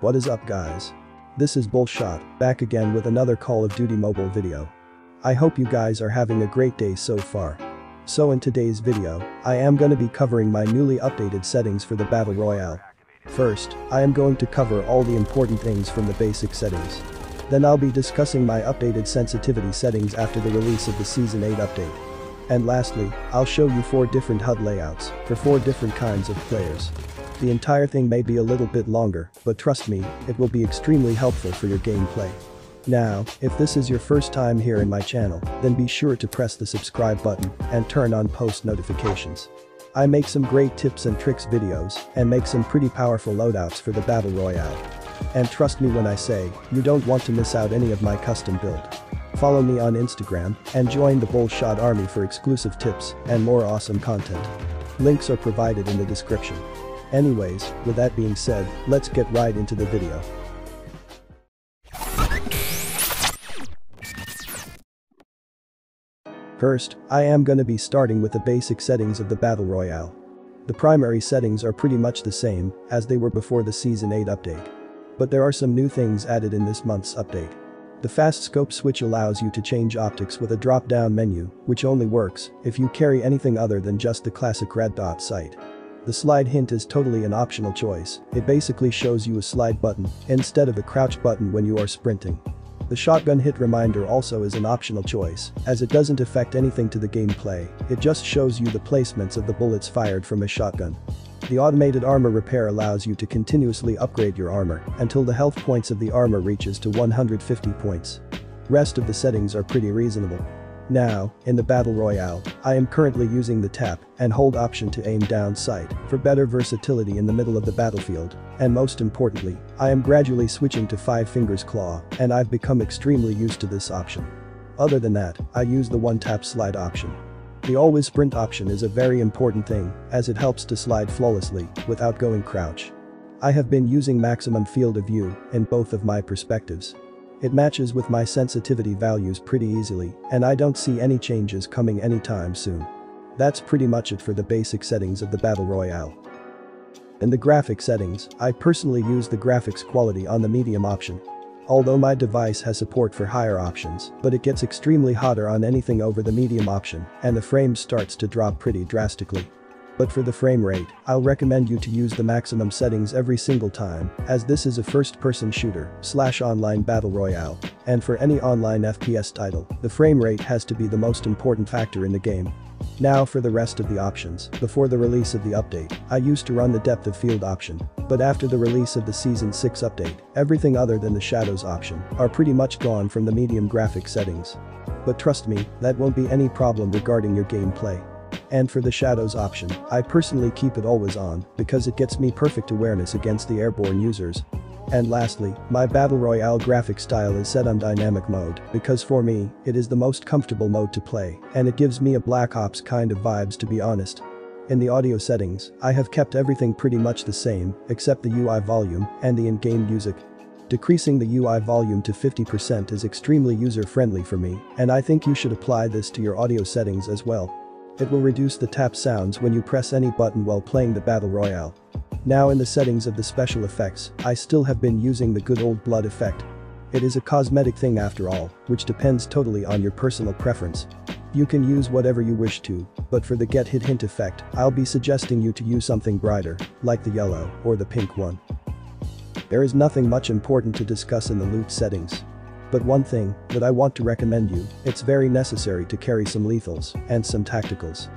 What is up, guys? This is Bullshot, back again with another Call of Duty Mobile video. I hope you guys are having a great day so far. So in today's video, I am gonna be covering my newly updated settings for the Battle Royale. First, I am going to cover all the important things from the basic settings. Then I'll be discussing my updated sensitivity settings after the release of the Season 8 update. And lastly, I'll show you 4 different HUD layouts for 4 different kinds of players. The entire thing may be a little bit longer, but trust me, it will be extremely helpful for your gameplay. Now, if this is your first time here in my channel, then be sure to press the subscribe button and turn on post notifications. I make some great tips and tricks videos and make some pretty powerful loadouts for the Battle Royale. And trust me when I say, you don't want to miss out any of my custom build. Follow me on Instagram and join the Bullshot Army for exclusive tips and more awesome content. Links are provided in the description. Anyways, with that being said, let's get right into the video. First, I am gonna be starting with the basic settings of the Battle Royale. The primary settings are pretty much the same as they were before the Season 8 update. But there are some new things added in this month's update. The fast scope switch allows you to change optics with a drop-down menu, which only works if you carry anything other than just the classic Red Dot Sight. The slide hint is totally an optional choice, it basically shows you a slide button instead of a crouch button when you are sprinting. The shotgun hit reminder also is an optional choice, as it doesn't affect anything to the gameplay, it just shows you the placements of the bullets fired from a shotgun. The automated armor repair allows you to continuously upgrade your armor until the health points of the armor reaches to 150 points. Rest of the settings are pretty reasonable. Now, in the Battle Royale, I am currently using the tap and hold option to aim down sight for better versatility in the middle of the battlefield, and most importantly, I am gradually switching to 5-finger claw, and I've become extremely used to this option. Other than that, I use the one-tap slide option. The always sprint option is a very important thing, as it helps to slide flawlessly without going crouch. I have been using maximum field of view in both of my perspectives. It matches with my sensitivity values pretty easily, and I don't see any changes coming anytime soon. That's pretty much it for the basic settings of the Battle Royale. In the graphic settings, I personally use the graphics quality on the medium option. Although my device has support for higher options, but it gets extremely hotter on anything over the medium option, and the frame starts to drop pretty drastically. But for the frame rate, I'll recommend you to use the maximum settings every single time, as this is a first-person shooter / online battle royale, and for any online FPS title, the frame rate has to be the most important factor in the game. Now for the rest of the options, before the release of the update, I used to run the depth of field option, but after the release of the Season 6 update, everything other than the shadows option are pretty much gone from the medium graphic settings. But trust me, that won't be any problem regarding your gameplay. And for the shadows option, I personally keep it always on, because it gets me perfect awareness against the airborne users. And lastly, my Battle Royale graphic style is set on dynamic mode, because for me, it is the most comfortable mode to play, and it gives me a Black Ops kind of vibes, to be honest. In the audio settings, I have kept everything pretty much the same, except the UI volume and the in-game music. Decreasing the UI volume to 50% is extremely user-friendly for me, and I think you should apply this to your audio settings as well. It will reduce the tap sounds when you press any button while playing the Battle Royale. Now in the settings of the special effects, I still have been using the good old blood effect. It is a cosmetic thing after all, which depends totally on your personal preference. You can use whatever you wish to, but for the get hit hint effect, I'll be suggesting you to use something brighter, like the yellow or the pink one. There is nothing much important to discuss in the loot settings. But one thing that I want to recommend you, it's very necessary to carry some lethals and some tacticals.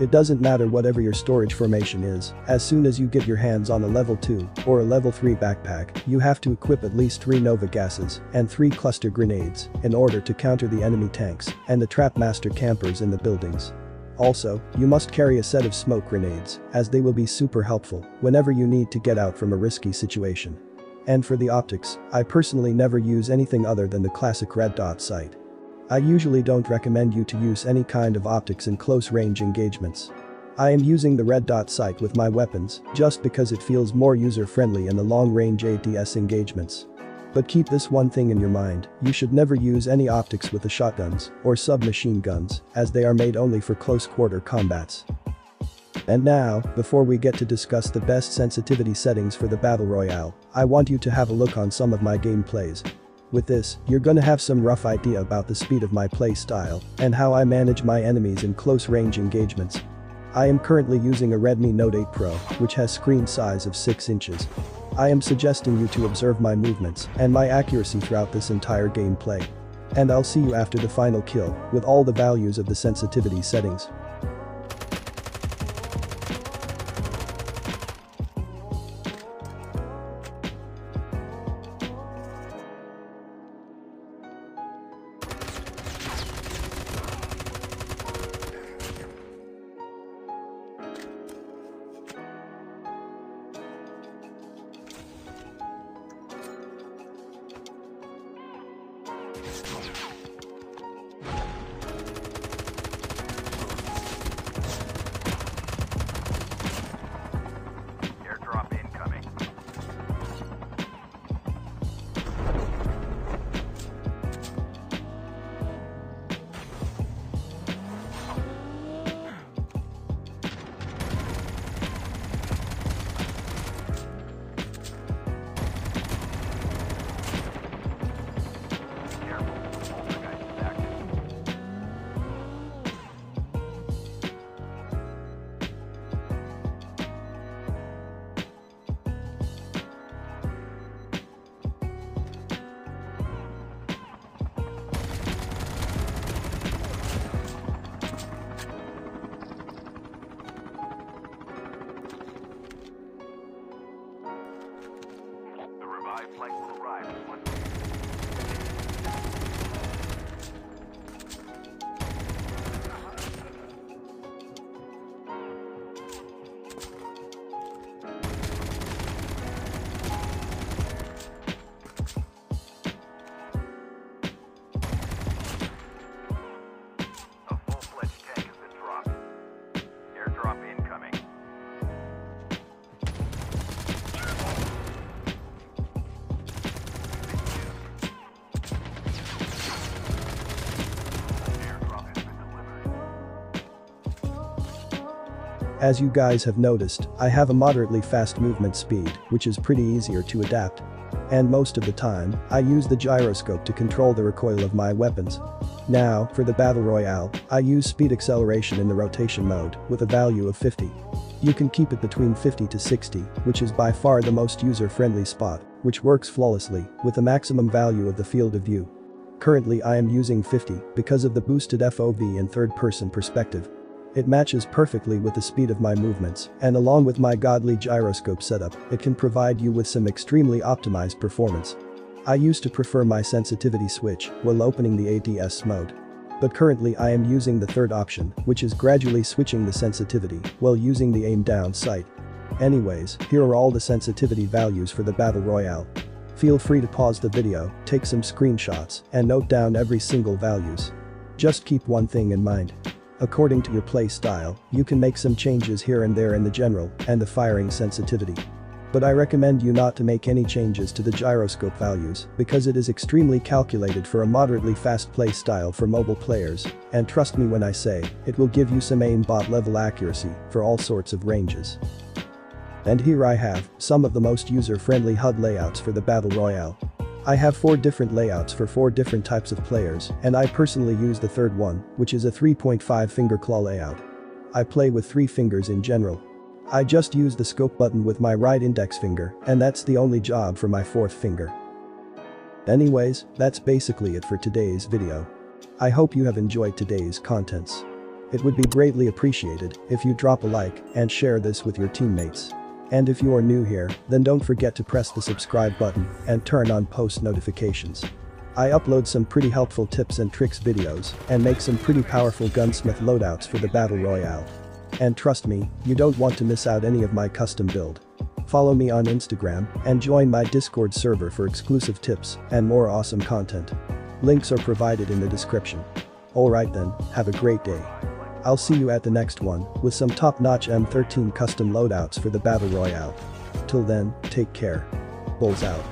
It doesn't matter whatever your storage formation is, as soon as you get your hands on a level 2 or a level 3 backpack, you have to equip at least 3 Nova gases and 3 cluster grenades in order to counter the enemy tanks and the Trapmaster campers in the buildings. Also, you must carry a set of smoke grenades, as they will be super helpful whenever you need to get out from a risky situation. And for the optics, I personally never use anything other than the classic Red Dot Sight. I usually don't recommend you to use any kind of optics in close-range engagements. I am using the Red Dot Sight with my weapons just because it feels more user-friendly in the long-range ADS engagements. But keep this one thing in your mind, you should never use any optics with the shotguns or submachine guns, as they are made only for close-quarter combats. And now, before we get to discuss the best sensitivity settings for the Battle Royale, I want you to have a look on some of my gameplays. With this, you're gonna have some rough idea about the speed of my playstyle and how I manage my enemies in close range engagements. I am currently using a Redmi Note 8 Pro, which has screen size of 6 inches. I am suggesting you to observe my movements and my accuracy throughout this entire gameplay. And I'll see you after the final kill, with all the values of the sensitivity settings. As you guys have noticed, I have a moderately fast movement speed, which is pretty easier to adapt. And most of the time, I use the gyroscope to control the recoil of my weapons. Now, for the Battle Royale, I use speed acceleration in the rotation mode, with a value of 50. You can keep it between 50 to 60, which is by far the most user-friendly spot, which works flawlessly, with the maximum value of the field of view. Currently I am using 50, because of the boosted FOV and third-person perspective. It matches perfectly with the speed of my movements, and along with my godly gyroscope setup, it can provide you with some extremely optimized performance. I used to prefer my sensitivity switch while opening the ADS mode. But currently I am using the third option, which is gradually switching the sensitivity while using the aim down sight. Anyways, here are all the sensitivity values for the Battle Royale. Feel free to pause the video, take some screenshots, and note down every single values. Just keep one thing in mind. According to your play style, you can make some changes here and there in the general and the firing sensitivity. But I recommend you not to make any changes to the gyroscope values, because it is extremely calculated for a moderately fast play style for mobile players, and trust me when I say, it will give you some aimbot level accuracy for all sorts of ranges. And here I have some of the most user-friendly HUD layouts for the Battle Royale. I have 4 different layouts for 4 different types of players, and I personally use the third one, which is a 3.5 finger claw layout. I play with 3 fingers in general. I just use the scope button with my right index finger, and that's the only job for my 4th finger. Anyways, that's basically it for today's video. I hope you have enjoyed today's contents. It would be greatly appreciated if you drop a like and share this with your teammates. And if you are new here, then don't forget to press the subscribe button and turn on post notifications. I upload some pretty helpful tips and tricks videos and make some pretty powerful gunsmith loadouts for the Battle Royale. And trust me, you don't want to miss out any of my custom build. Follow me on Instagram and join my Discord server for exclusive tips and more awesome content. Links are provided in the description. Alright then, have a great day. I'll see you at the next one with some top-notch M13 custom loadouts for the Battle Royale. Till then, take care. Bulls out.